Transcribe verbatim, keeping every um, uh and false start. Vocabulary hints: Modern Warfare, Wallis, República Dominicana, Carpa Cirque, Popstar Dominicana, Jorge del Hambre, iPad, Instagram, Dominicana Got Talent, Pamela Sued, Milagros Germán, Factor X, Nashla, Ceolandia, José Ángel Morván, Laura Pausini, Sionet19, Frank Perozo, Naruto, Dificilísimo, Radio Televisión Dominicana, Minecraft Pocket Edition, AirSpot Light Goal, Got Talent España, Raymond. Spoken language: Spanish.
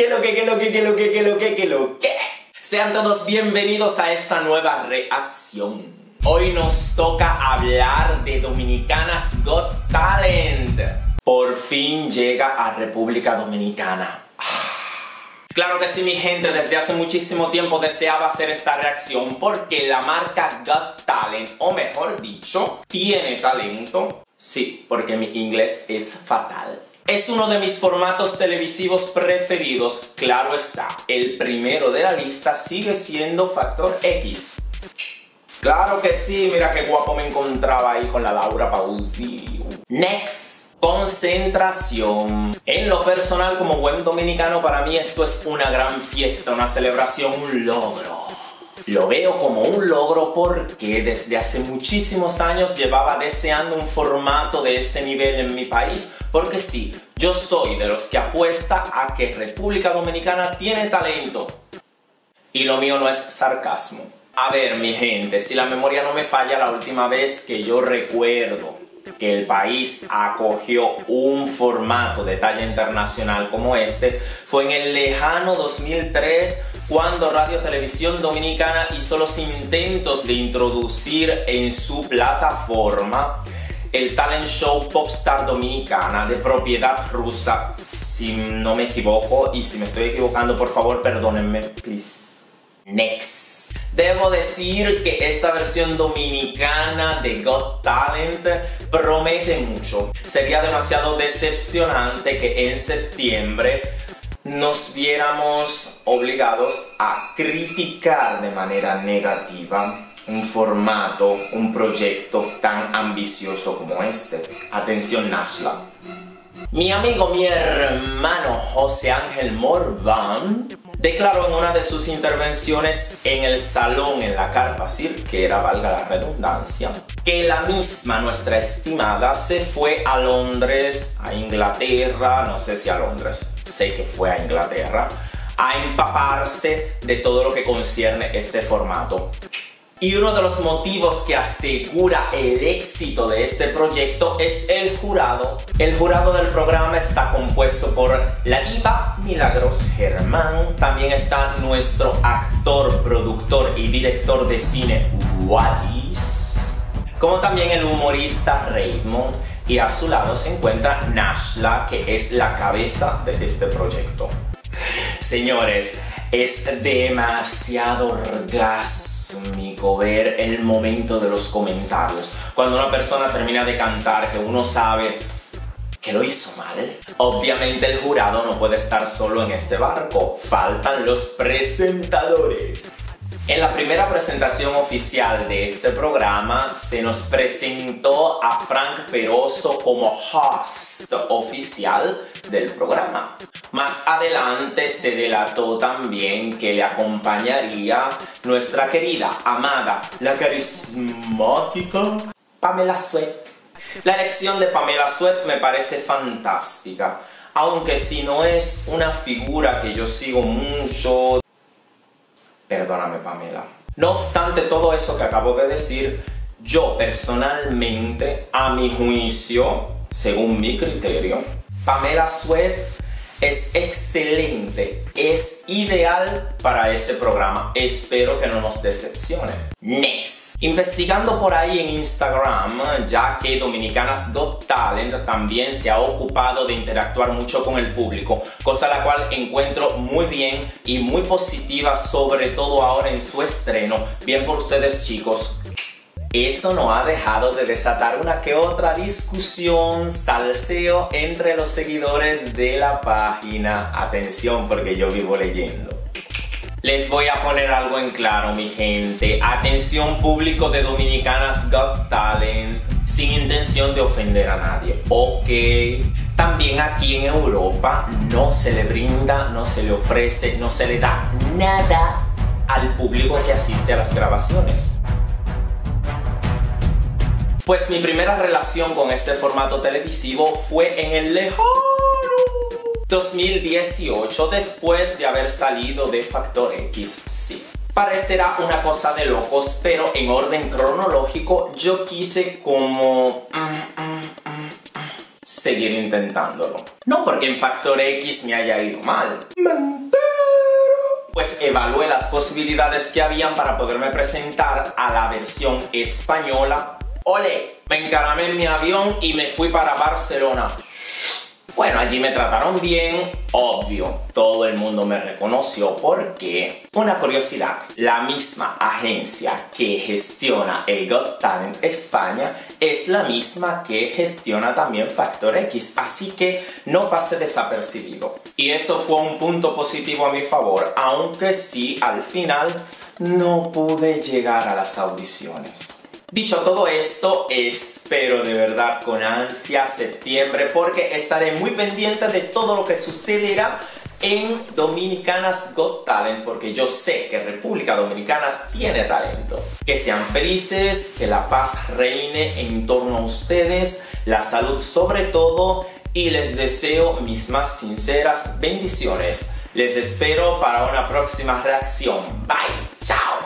¿Qué lo que, qué lo que, qué lo que, qué lo que, qué lo que? Sean todos bienvenidos a esta nueva reacción. Hoy nos toca hablar de Dominicanas Got Talent. Por fin llega a República Dominicana. Claro que sí, mi gente, desde hace muchísimo tiempo deseaba hacer esta reacción porque la marca Got Talent, o mejor dicho, tiene talento. Sí, porque mi inglés es fatal. Es uno de mis formatos televisivos preferidos, claro está. El primero de la lista sigue siendo Factor X. Claro que sí, mira qué guapo me encontraba ahí con la Laura Pausini. Next. Concentración. En lo personal, como buen dominicano, para mí esto es una gran fiesta, una celebración, un logro. Lo veo como un logro porque desde hace muchísimos años llevaba deseando un formato de ese nivel en mi país. Porque sí, yo soy de los que apuesta a que República Dominicana tiene talento. Y lo mío no es sarcasmo. A ver, mi gente, si la memoria no me falla, la última vez que yo recuerdo que el país acogió un formato de talla internacional como este fue en el lejano dos mil tres, cuando Radio Televisión Dominicana hizo los intentos de introducir en su plataforma el talent show Popstar Dominicana, de propiedad rusa, si no me equivoco, y si me estoy equivocando, por favor, perdónenme, please. Next. Debo decir que esta versión dominicana de Got Talent promete mucho. Sería demasiado decepcionante que en septiembre nos viéramos obligados a criticar de manera negativa un formato, un proyecto tan ambicioso como este. Atención, Nashla. Mi amigo, mi hermano José Ángel Morván declaró en una de sus intervenciones en el salón en la Carpa Cirque, que era, valga la redundancia, que la misma, nuestra estimada, se fue a Londres, a Inglaterra, no sé si a Londres, sé que fue a Inglaterra, a empaparse de todo lo que concierne este formato. Y uno de los motivos que asegura el éxito de este proyecto es el jurado. El jurado del programa está compuesto por la diva Milagros Germán. También está nuestro actor, productor y director de cine Wallis, como también el humorista Raymond. Y a su lado se encuentra Nashla, que es la cabeza de este proyecto. Señores, es demasiado orgásmico ver el momento de los comentarios. Cuando una persona termina de cantar, que uno sabe que lo hizo mal. Obviamente el jurado no puede estar solo en este barco. Faltan los presentadores. En la primera presentación oficial de este programa se nos presentó a Frank Perozo como host oficial del programa. Más adelante se delató también que le acompañaría nuestra querida, amada, la carismática Pamela Sued. La elección de Pamela Sued me parece fantástica, aunque si no es una figura que yo sigo mucho... Perdóname, Pamela. No obstante todo eso que acabo de decir, yo personalmente, a mi juicio, según mi criterio, Pamela Sued es excelente, es ideal para ese programa. Espero que no nos decepcione. Next. Investigando por ahí en Instagram, ya que Dominicanas Got Talent también se ha ocupado de interactuar mucho con el público, cosa la cual encuentro muy bien y muy positiva, sobre todo ahora en su estreno. Bien por ustedes, chicos. Eso no ha dejado de desatar una que otra discusión, salseo entre los seguidores de la página. Atención, porque yo vivo leyendo. Les voy a poner algo en claro, mi gente. Atención, público de Dominicanas Got Talent, sin intención de ofender a nadie, ok. También aquí en Europa no se le brinda, no se le ofrece, no se le da nada al público que asiste a las grabaciones. Pues mi primera relación con este formato televisivo fue en el lejano dos mil dieciocho, después de haber salido de Factor X. Sí, parecerá una cosa de locos, pero en orden cronológico yo quise como... Mm, mm, mm, mm, seguir intentándolo. No porque en Factor X me haya ido mal. Man. pues evalué las posibilidades que habían para poderme presentar a la versión española. ¡Ole! Me encaramé en mi avión y me fui para Barcelona. Bueno, allí me trataron bien, obvio, todo el mundo me reconoció porque, una curiosidad, la misma agencia que gestiona el Got Talent España es la misma que gestiona también Factor X, así que no pasé desapercibido. Y eso fue un punto positivo a mi favor, aunque sí, al final, no pude llegar a las audiciones. Dicho todo esto, espero de verdad con ansia septiembre porque estaré muy pendiente de todo lo que sucederá en Dominicanas Got Talent, porque yo sé que República Dominicana tiene talento. Que sean felices, que la paz reine en torno a ustedes, la salud sobre todo, y les deseo mis más sinceras bendiciones. Les espero para una próxima reacción. Bye, chao.